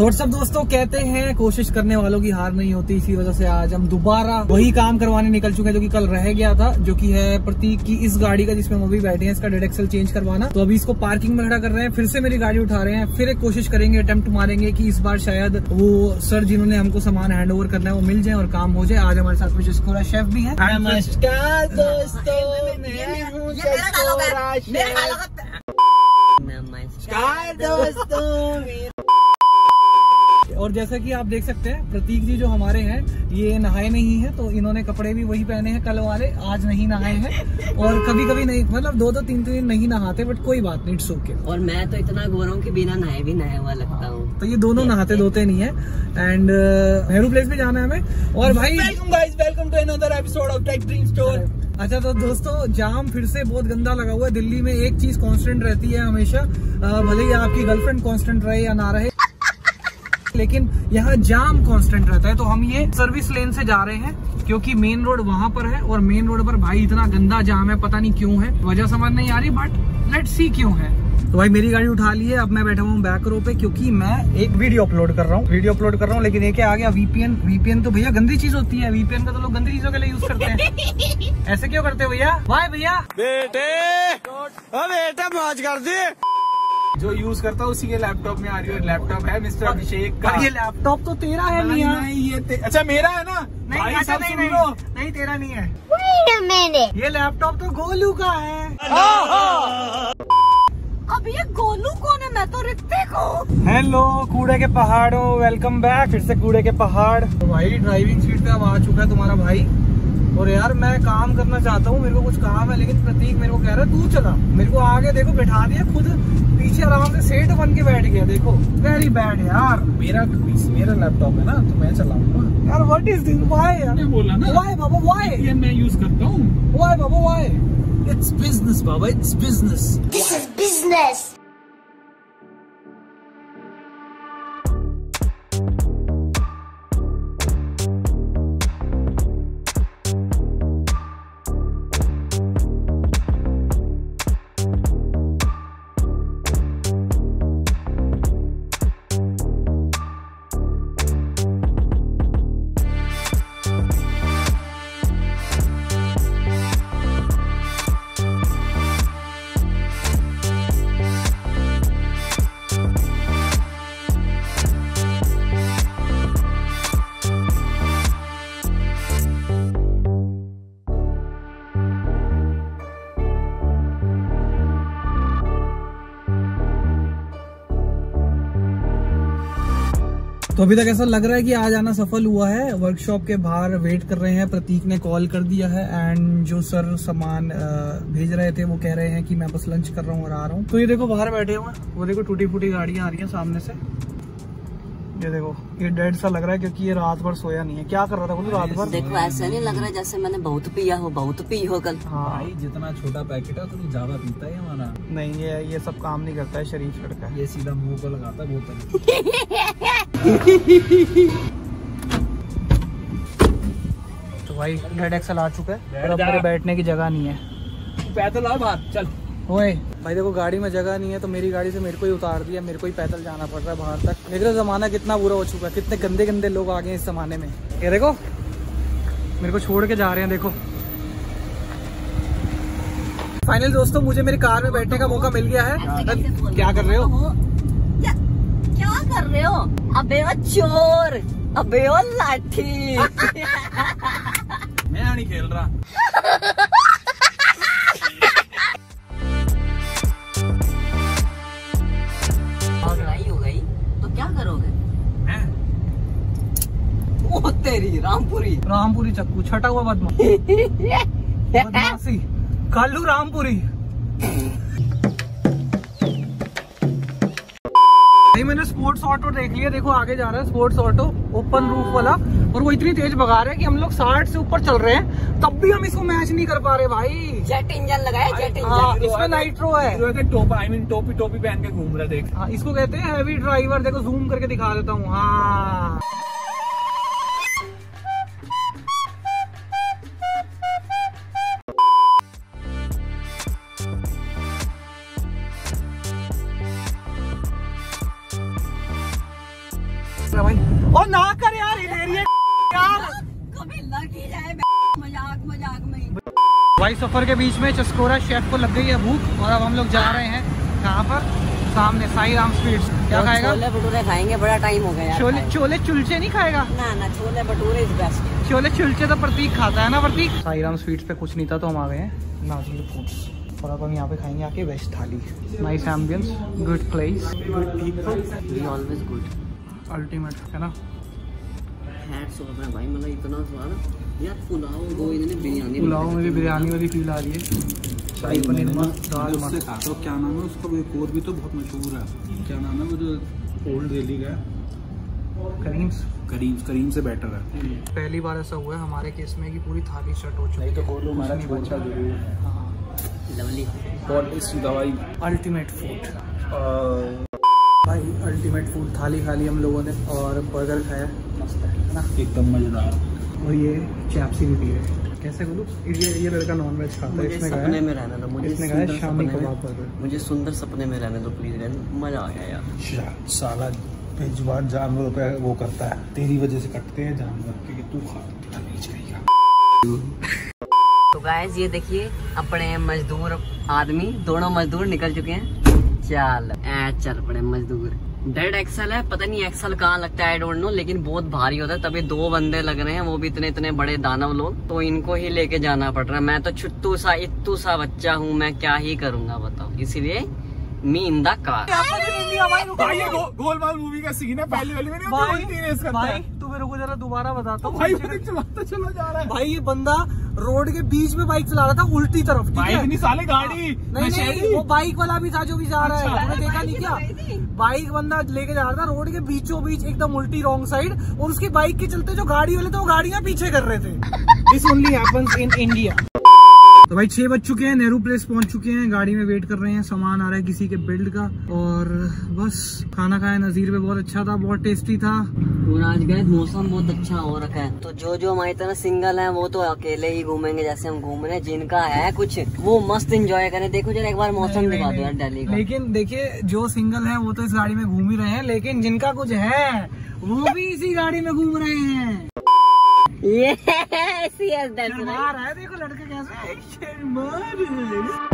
WhatsApp दोस्तों, कहते हैं कोशिश करने वालों की हार नहीं होती। इसी वजह से आज हम दोबारा वही काम करवाने निकल चुके हैं जो कि कल रह गया था, जो कि है प्रतीक की इस गाड़ी का जिसमें हम अभी बैठे हैं, इसका डेडक्सल चेंज करवाना। तो अभी इसको पार्किंग में खड़ा कर रहे हैं, फिर से मेरी गाड़ी उठा रहे हैं, फिर एक कोशिश करेंगे, अटेम्प्ट मारेंगे कि इस बार शायद वो सर जिन्होंने हमको सामान हैंड ओवर करना है वो मिल जाए और काम हो जाए। आज हमारे साथ में जिसकोरा शेफ भी है। नमस्कार दोस्तों, और जैसा कि आप देख सकते हैं प्रतीक जी जो हमारे हैं ये नहाए नहीं हैं, तो इन्होंने कपड़े भी वही पहने हैं कल वाले, आज नहीं नहाए हैं। और कभी कभी नहीं, मतलब दो दो तीन तीन नहीं नहाते, बट कोई बात नहीं, इट्स ओके। और मैं तो इतना गोरा हूँ कि बिना नहाए भी नहाया हुआ लगता हूँ, तो ये दोनों नहाते धोते नहीं है। एंड नेहरू प्लेस में जाना है हमें। और भाई welcome to another episode of take dream store. अच्छा तो दोस्तों, जाम फिर से बहुत गंदा लगा हुआ है दिल्ली में। एक चीज कांस्टेंट रहती है हमेशा, भले ही आपकी गर्लफ्रेंड कांस्टेंट रहे या ना रहे, लेकिन यहाँ जाम कांस्टेंट रहता है। तो हम ये सर्विस लेन से जा रहे हैं क्योंकि मेन रोड वहाँ पर है, और मेन रोड पर भाई इतना गंदा जाम है, पता नहीं क्यों है, वजह समझ नहीं आ रही, बट लेट्स सी क्यों है। तो भाई मेरी गाड़ी उठा ली है, अब मैं बैठा हूँ बैक रो पे क्योंकि मैं एक वीडियो अपलोड कर रहा हूँ। लेकिन एक आ गया वीपीएन। तो भैया गंदी चीज होती है, वीपीएन का तो लोग गंदी चीजों के लिए यूज करते हैं। ऐसे क्यों करते हो भैया? वाह भैया, बेटे मौज कर दे। जो यूज करता है उसी के लैपटॉप में आ रही है। लैपटॉप है मिस्टर अभिषेक का। ये लैपटॉप तो तेरा है मियां? नहीं ये अच्छा मेरा है ना। नहीं अच्छा नहीं तेरा नहीं है। Wait a minute. ये लैपटॉप तो गोलू का है। अब ये गोलू कौन है? मैं तो रितिक हूँ। हेलो कूड़े के पहाड़ों, वेलकम बैक फिर से कूड़े के पहाड़। भाई ड्राइविंग सीट पे अब आ चुका है तुम्हारा भाई। और यार मैं काम करना चाहता हूँ, मेरे को कुछ काम है, लेकिन प्रतीक मेरे को कह रहा है तू चला। मेरे को आगे देखो बैठा दिया, खुद पीछे आराम से सेट बन के बैठ गया। देखो वेरी बैड यार। मेरा लैपटॉप है ना तो मैं चलाऊंगा यार। What is this? व्हाई यार? बोला ना व्हाई बाबा व्हाई, ये मैं यूज करता हूँ। व्हाई बाबा व्हाई? इट्स बिजनेस बाबा, it's business, this is business. तो अभी तक ऐसा लग रहा है कि आज आना सफल हुआ है। वर्कशॉप के बाहर वेट कर रहे हैं, प्रतीक ने कॉल कर दिया है, एंड जो सर सामान भेज रहे थे वो कह रहे हैं कि मैं बस लंच कर रहा हूँ और आ रहा हूँ। तो ये देखो बाहर बैठे हुए हैं, वो देखो टूटी फूटी गाड़ियाँ आ रही हैं सामने से। ये देखो ये डेड सा लग रहा है क्योंकि ये रात भर सोया नहीं है। क्या कर रहा था बोलो रात भर? देखो ऐसा नहीं लग रहा है जैसे मैंने बहुत पिया हो कल। हाँ भाई जितना छोटा पैकेट है तो ज्यादा पीता है हमारा। नहीं ये सब काम नहीं करता है, शरीफ लड़का, ये सीधा मुंह पर लगाता है बोतल। तो भाई डेड एक्सल आ चुका है, पर बैठने की जगह नहीं है। पैदल आओ बाहर चल। ओए भाई देखो गाड़ी में जगह नहीं है तो मेरी गाड़ी से मेरे को ही उतार दिया, मेरे को ही पैदल जाना पड़ रहा है बाहर तक। देखो ज़माना कितना बुरा हो चुका है, कितने गंदे गंदे लोग आ गए इस ज़माने में। ये देखो मेरे को छोड़ के जा रहे हैं। देखो फाइनल दोस्तों मुझे मेरी कार में बैठने का मौका मिल गया है। क्या कर रहे हो? क्या कर रहे हो? अबे ओ चोर, अबे ओ लाठी। मैं नहीं खेल रहा। रामपुरी चक्कू छटा हुआ बदमाशी कालू रामपुरी। मैंने स्पोर्ट्स ऑटो देख लिया, देखो आगे जा रहा है स्पोर्ट्स ऑटो ओपन रूफ वाला, और वो इतनी तेज भगा रहे हैं कि हम लोग 60 से ऊपर चल रहे हैं तब भी हम इसको मैच नहीं कर पा रहे। भाई जेट इंजन लगाया, जेट इंजन, इसमें नाइट्रो है, टोपी पहन के घूम रहे। देख इसको कहते हैं हैवी ड्राइवर। देखो जूम करके दिखा देता हूँ। हाँ और ना कर यार, कभी लग ही जाए मजाक मजाक में। वाई सफर के बीच में चस्कोरा शेफ को लग गई है भूख और अब हम लोग जा रहे हैं कहाँ पर, सामने साई राम स्वीट्स। क्या खाएगा? छोले भटूरे खाएंगे, बड़ा टाइम हो गया। छोले चुलचे नहीं खाएगा ना? ना, छोले भटूरे इज बेस्ट। छोले चुलचे तो प्रतीक खाता है ना। प्रतीक साई राम स्वीट्स पे कुछ नहीं था तो हम आ गए हैं नाज़िल फूड्स और अब हम यहाँ पे खाएंगे आके veg thali. Nice ambience, good place, good people, always good, ultimate है ना। हैट्स ऑफ भाई, मतलब इतना स्वाद यार। पुलाव वो इन्होंने बिरयानी, पुलाव में भी बिरयानी वाली फील आ रही है। शाही पनीर मस्त, दाल मस्त। तो क्या नाम है उसका, वो कोर भी तो बहुत मशहूर है, क्या नाम है वो जो ओल्ड दिल्ली का है, करीम्स से बेटर है। पहली बार ऐसा हुआ है हमारे केस में कि पूरी थाली शट हो चुकी है। तो गोलू हमारा नहीं बचा जरूर है। लवली और इस दवाई अल्टीमेट फूड भाई, अल्टीमेट फूड थाली खा ली हम लोगों ने और बर्गर खाया, मस्त है ना, एकदम मजेदार। और ये चैप्सी भी पी है। कैसे बोलूँ, ये लड़का नॉनवेज खाता है, इसने सपने में रहना था मुझे, इसने कहा शामी कबाब पर मुझे सुंदर सपने में रहने दो प्लीज, रहने मजा आ गया यार। साला बेजुबान जानवरों पे वो करता है, तेरी वजह से कटते हैं जानवर क्योंकि तू खाता नहीं चाहिए। तो गाइस ये देखिए अपने मजदूर आदमी, दोनों मजदूर निकल चुके हैं। चल चल पड़े मजदूर। डेड एक्सल है, पता नहीं एक्सल कहाँ लगता है आई डोंट नो, लेकिन बहुत भारी होता है, तभी दो बंदे लग रहे हैं, वो भी इतने इतने बड़े दानव लोग, तो इनको ही लेके जाना पड़ रहा है। मैं तो छुट्टू सा इत्तू सा बच्चा हूँ, मैं क्या ही करूँगा बताओ, इसीलिए me in the car. Golmaal movie का सीन है, पहली वाली में तो मेरे को जरा दोबारा बताता हूँ भाई। ये बंदा रोड के बीच में बाइक चला रहा था उल्टी तरफ, साले गाड़ी नहीं, वो बाइक वाला भी था जो भी जा रहा है, हमने देखा नहीं क्या, बाइक बंदा लेके जा रहा था रोड के बीचों बीच एकदम उल्टी रॉन्ग साइड, और उसकी बाइक के चलते जो गाड़ी वाले थे वो गाड़ियां पीछे कर रहे थे। This only happens in India. तो भाई 6 बज चुके हैं, नेहरू प्लेस पहुंच चुके हैं, गाड़ी में वेट कर रहे हैं, सामान आ रहा है किसी के बिल्ड का, और बस खाना खाया। नज़ीर पे बहुत अच्छा था, बहुत टेस्टी था। और आज गए, मौसम बहुत अच्छा हो रखा है, तो जो जो हमारी तरह सिंगल हैं वो तो अकेले ही घूमेंगे जैसे हम घूम रहे हैं, जिनका है कुछ वो मस्त एंजॉय करें। देखो जरा एक बार मौसम दिखा दो यार दिल्ली का। लेकिन देखिये जो सिंगल है वो तो इस गाड़ी में घूम ही रहे हैं, लेकिन जिनका कुछ है वो भी इसी गाड़ी में घूम रहे हैं। ये देखो लड़का कैसा है, शर्मा।